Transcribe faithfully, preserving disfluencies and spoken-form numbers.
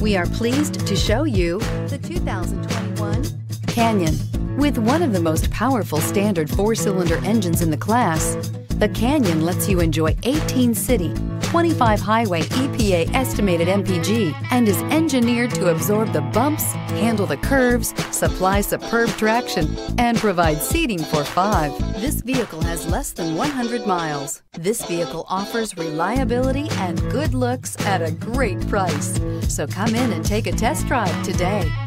We are pleased to show you the two thousand twenty-one Canyon. With one of the most powerful standard four-cylinder engines in the class, the Canyon lets you enjoy eighteen city, twenty-five highway E P A estimated M P G and is engineered to absorb the bumps, handle the curves, supply superb traction, and provide seating for five. This vehicle has less than one hundred miles. This vehicle offers reliability and good looks at a great price. So come in and take a test drive today.